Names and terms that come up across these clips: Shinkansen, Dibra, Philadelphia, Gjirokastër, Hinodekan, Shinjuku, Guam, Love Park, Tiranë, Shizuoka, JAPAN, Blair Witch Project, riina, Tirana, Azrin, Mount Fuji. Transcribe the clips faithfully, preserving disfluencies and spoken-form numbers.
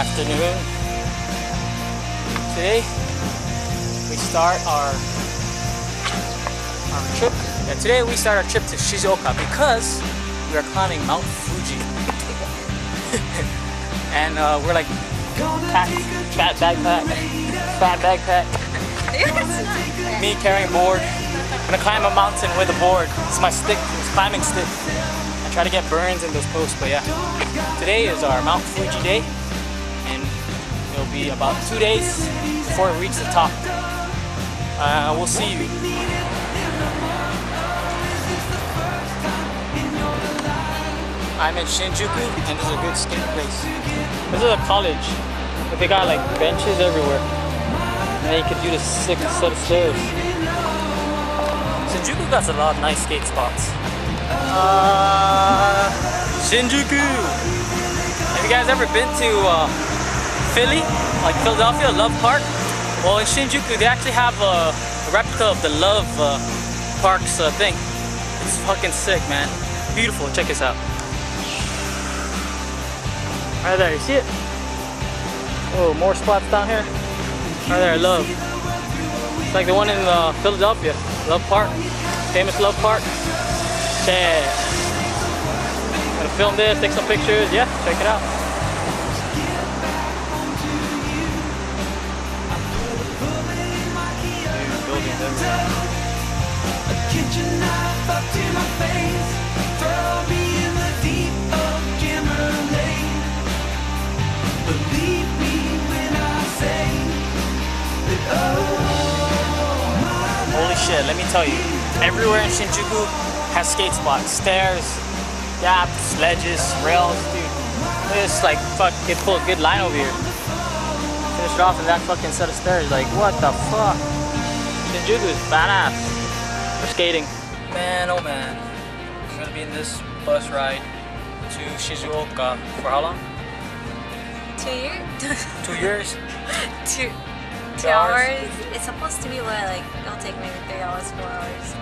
afternoon. Today we start our our trip. Yeah, today we start our trip to Shizuoka because we are climbing Mount Fuji. And uh, we're like packed, fat backpack, fat backpack. Me carrying a board. I'm gonna climb a mountain with a board. It's my stick, it's climbing stick. I try to get burns in those posts, but yeah. Today is our Mount Fuji day, and it'll be about two days before we reach the top. Uh, we'll see you. I'm in Shinjuku, and this is a good skate place. This is a college, but they got like benches everywhere, and you could do the sick set of stairs. Shinjuku got a lot of nice skate spots. Uh, Shinjuku. Have you guys ever been to uh, Philly, like Philadelphia, Love Park? Well, in Shinjuku they actually have a replica of the Love uh, Park's uh, thing. It's fucking sick, man. Beautiful. Check this out. Right there, you see it? Oh, more spots down here. Right there, Love. It's like the one in uh, Philadelphia, Love Park, famous Love Park. Yeah. I'm gonna film this, take some pictures. Yeah, check it out. Holy shit, let me tell you, everywhere in Shinjuku has skate spots, stairs, yaps, ledges, rails, dude. It's like, fuck, it pulled a good line over here. Finish it off in that fucking set of stairs, like, what the fuck? Shinjuku is badass for skating. Man, oh man. We're gonna be in this bus ride to Shizuoka for how long? Two years. Two years? Two, two hours. hours. It's supposed to be what, like, it'll take maybe three hours, four hours.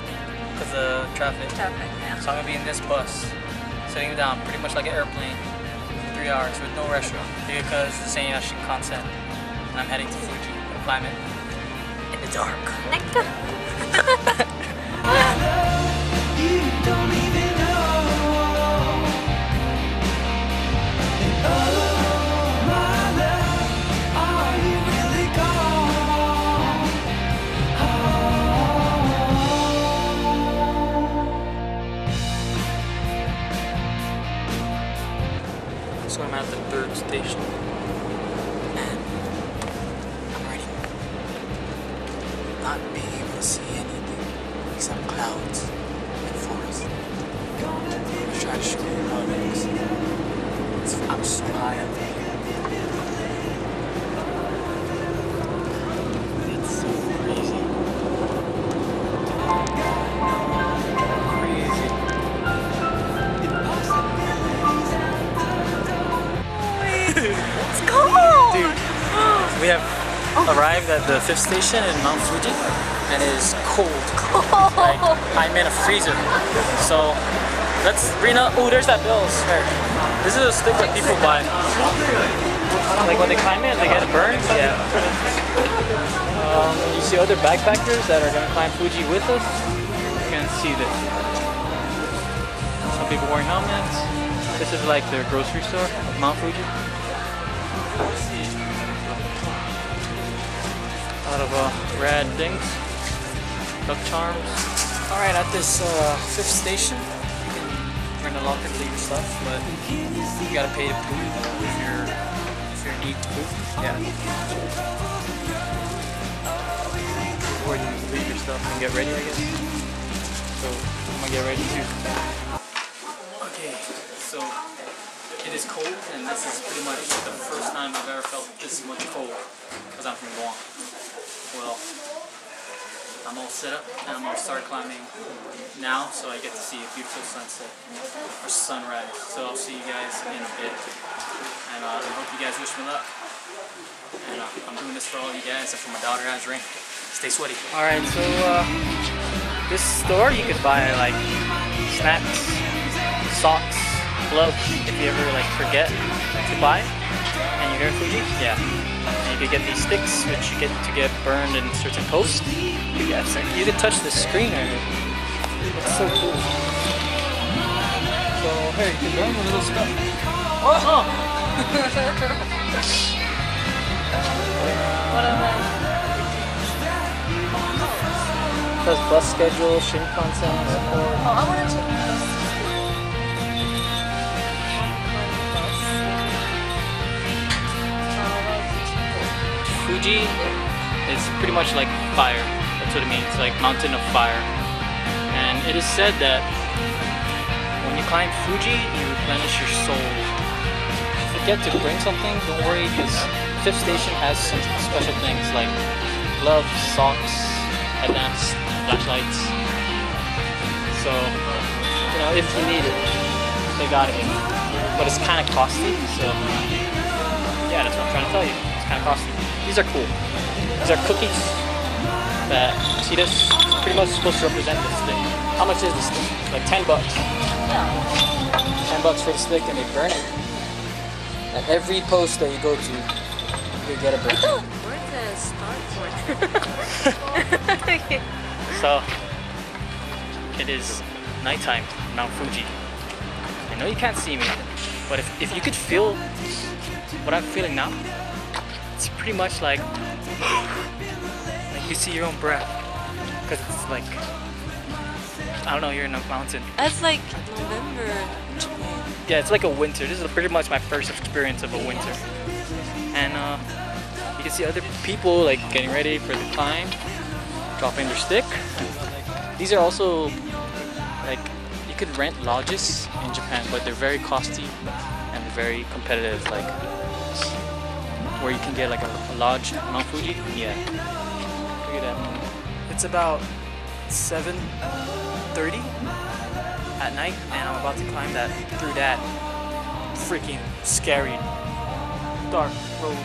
Because of traffic. traffic yeah. So I'm gonna be in this bus, sitting down pretty much like an airplane for three hours with no restaurant because it's the same as Shinkansen. And I'm heading to Fuji to climb it in the dark. So I'm at the third station, and I'm already not being able to see anything except clouds and forest. I'm gonna try to show you how it is. I'm so high up there. It's so crazy. We have oh. arrived at the fifth station in Mount Fuji, and it is cold. cold. Like, I'm in a freezer. So let's Rina. Oh, there's that bell. This is a stick that people buy. Like when they climb it, they get a burn. Yeah. Um, you see other backpackers that are gonna climb Fuji with us. You can see this. Some people wearing helmets. This is like their grocery store, Mount Fuji. A lot of uh, rad things, duck charms. Alright, at this uh, fifth station, you can turn the lock and leave your stuff, but you gotta pay to poop if you're, if you're need to poop. Yeah. Or you leave your stuff and get ready, I guess. So, I'm gonna get ready too. Okay, so it is cold, and this is pretty much the first time I've ever felt this much cold, because I'm from Guam. Well, I'm all set up and I'm going to start climbing now so I get to see a beautiful sunset or sunrise. So I'll see you guys in a bit, and uh, I hope you guys wish me luck. And uh, I'm doing this for all you guys and for my daughter Azrin. Stay sweaty. Alright, so uh, this store you could buy like snacks, socks, gloves if you ever like forget to buy. And you here in Fuji? Yeah. You could get these sticks, which you get to get burned in certain posts. You can, you can touch the screen. It's so cool. So hey, you can burn the little stuff. Oh! What am I? It says bus schedule, Shinkansen. Oh, I want to check this. Fuji is pretty much like fire. That's what it means, like mountain of fire. And it is said that when you climb Fuji, you replenish your soul. If you forget to bring something, don't worry, because fifth Station has some special things like gloves, socks, headlamps, flashlights. So, you know, if you need it, they got it. But it's kind of costly, so yeah, that's what I'm trying to tell you. It's kind of costly. These are cool. These are cookies that, see this? It's pretty much supposed to represent this thing. How much is this thing? Like ten bucks. Yeah. ten bucks for the stick, and they burn it. At every post that you go to, you get a burn. I thought burns a start for it. So, it is nighttime in Mount Fuji. I know you can't see me, but if, if you could feel what I'm feeling now, it's pretty much like, like you see your own breath, because it's like, I don't know, you're in a mountain. That's like November. Yeah, it's like a winter. This is pretty much my first experience of a winter. And uh, you can see other people like getting ready for the climb, dropping their stick. These are also like, you could rent lodges in Japan, but they're very costly and very competitive. Like, where you can get like a, a lodge at Mount Fuji. Yeah. Look at that. It's about seven thirty at night, and I'm about to climb that through that freaking scary dark road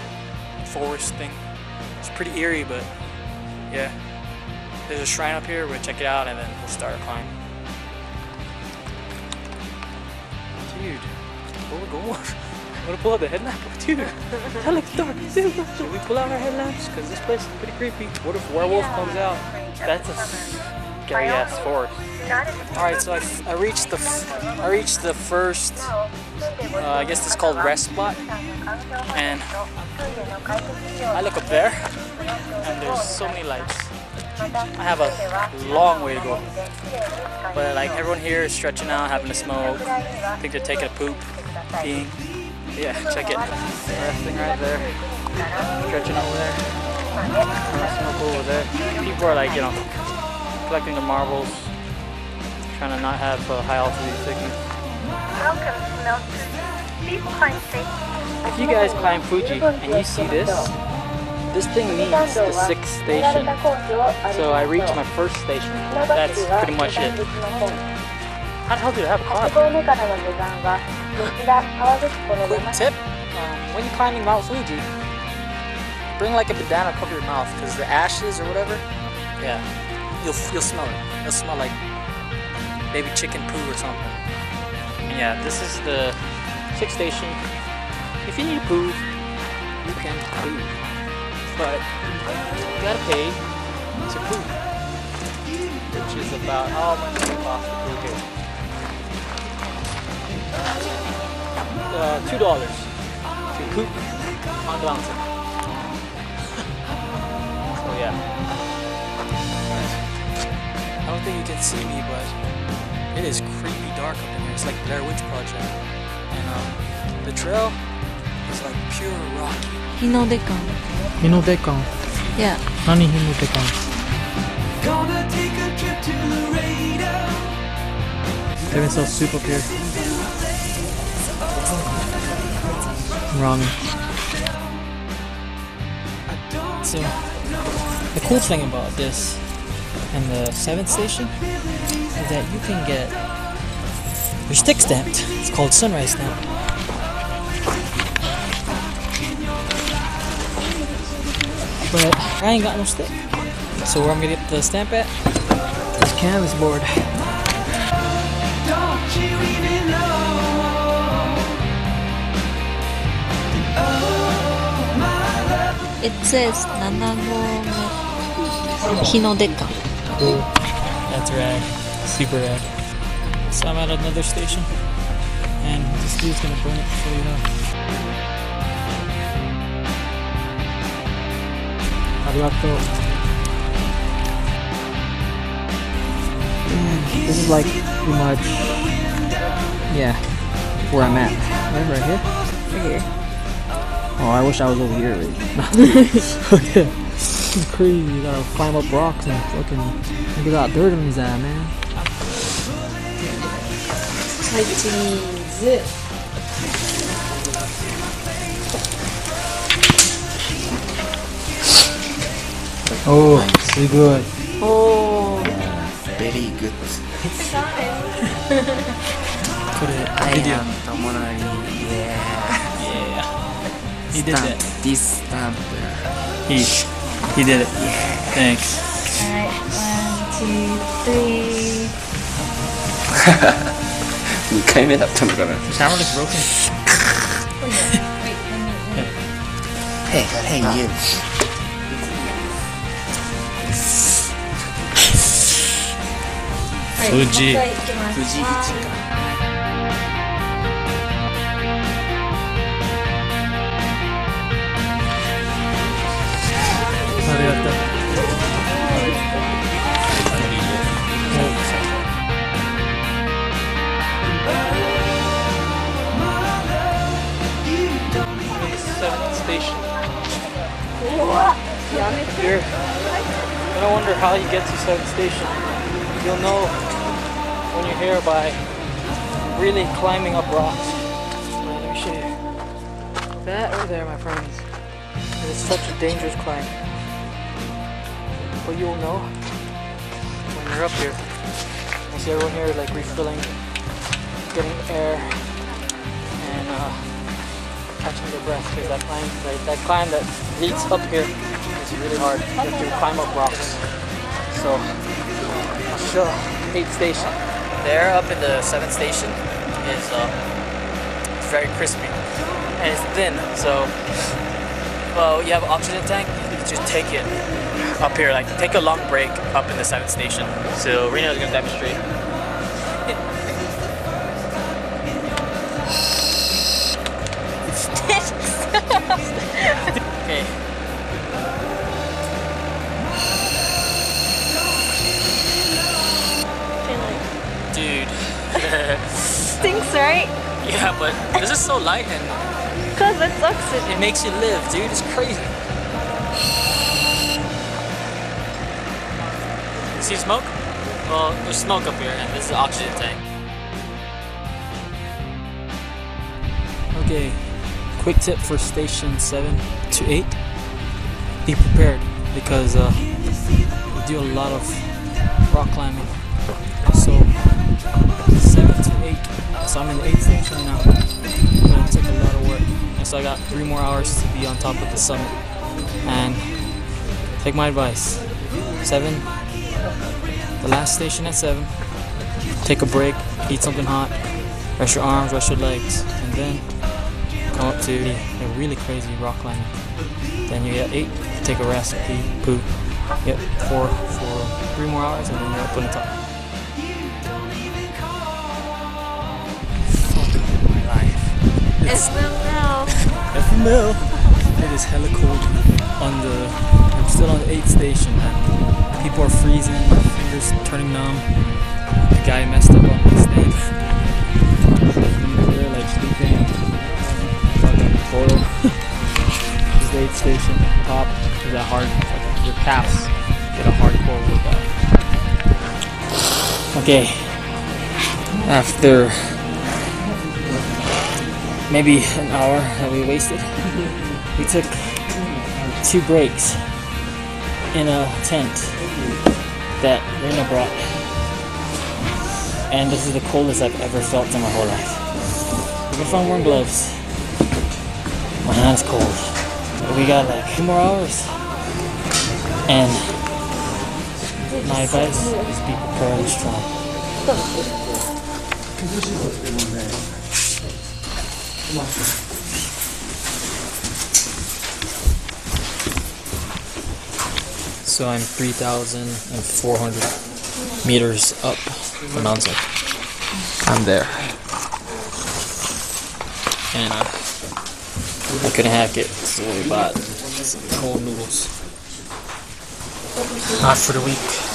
forest thing. It's pretty eerie, but yeah. There's a shrine up here. We'll check it out, and then we'll start our climb. Dude, where we going? I'm gonna pull out the headlamp, dude. That looks dark. Should we pull out our headlamps? Because this place is pretty creepy. What if werewolf comes out? That's a scary ass forest. All right, so I, I reached the I reached the first. Uh, I guess it's called rest spot. And I look up there, and there's so many lights. I have a long way to go. But like everyone here is stretching out, having a smoke. I think they're taking a poop, peeing. Yeah, check it. Resting right there. Stretching over there. Smoke over there. People are like, you know, collecting the marbles. Trying to not have uh, high altitude sickness. Welcome to Mount Fuji. Please climb safely. If you guys climb Fuji and you see this, this thing means the sixth station. So I reached my first station. That's pretty much it. How the hell do you have a car? Quick tip, um, when you're climbing Mount Fuji, bring like a bandana to cover your mouth, because the ashes or whatever, yeah, you'll, you'll smell it. It'll smell like maybe chicken poo or something. And yeah, this is the sixth station. If you need to poo, you can poo. But you gotta pay to poo, which is about how much it costs to poo here. Uh, two dollars to poop on the mountain. So yeah. I don't think you can see me, but it is creepy dark up in here. It's like Blair Witch Project. And um, the trail is like pure rock. Hinodekan. Hinodekan? Yeah. Nani Hinodekan? Gonna take a trip to Laredo. They've been so soup up here. Ramen. So, the cool thing about this and the seventh station is that you can get your stick stamped. It's called sunrise stamp. But I ain't got no stick. So where I'm gonna get the stamp at? This canvas board. Don't you even know? Oh It says Nanago Hinodeka. That's rad. Super rad. So I'm at another station, and this dude's gonna burn it before you know. Mm, this is like pretty much, yeah, where I'm at. Right, right here? Right here. Oh, I wish I was over here. Okay. This is crazy. You gotta climb up rocks and fucking look at that dirt on his eye, man. Tighten zip. Oh, very good. Oh, very good. Put it. I am Tomonari. Yeah. Yeah. He did it. This stamp. He. He did it. Yeah. Thanks. All right. One, two, three. You came in after me. The camera is broken. Hey, hey, you. Fuji. Fuji Ichika. seventh station. You're gonna wonder how you get to seventh station. You'll know when you're here by really climbing up rocks. Right, let me show you. That over there, my friends, it is such a dangerous climb. But you'll know when you're up here. I see everyone here like refilling, getting air, and uh, catching their breath, because that climb, like, that climb that leads up here is really hard. You have to climb up rocks. So, sure, eighth station. There, up in the seventh station, is um, it's very crispy and it's thin. So, well, you have an oxygen tank. You can just take it up here, like take a long break up in the seventh station. So Reno is gonna demonstrate. Okay. Stinks, right? Yeah, but this is so light, and because it's oxygen, it makes you live, dude. It's crazy. See smoke? Well, there's smoke up here, and this is the oxygen tank. Okay, quick tip for station seven to eight: be prepared, because uh, we do a lot of rock climbing. So. seven to eight, so I'm in the eighth station now. It's gonna take a lot of work, and so I got three more hours to be on top of the summit. And take my advice, seven, the last station at seven, take a break, eat something hot, rest your arms, rest your legs, and then come up to a really crazy rock climbing. Then you get eight, take a rest, pee, poo, get four for three more hours, and then you're up on the top. F M L. F M L. It is hella cold. On the, I'm still on the eighth station. Man. People are freezing. Fingers turning numb. The guy messed up on his name. They're like sleeping. Fucking cold. This is the eighth station. Top is that hard. Like your calves get a hardcore workout. Okay. After. Maybe an hour that we wasted. We took two breaks in a tent that Riina brought. And this is the coldest I've ever felt in my whole life. Even if I'm wearing gloves, my hand's cold. But we got like two more hours. And my advice is be prepared and strong. Come on. so I'm three thousand four hundred meters up the mountain. I'm there. And I, I couldn't hack it, so we bought some cold noodles. Not for the week.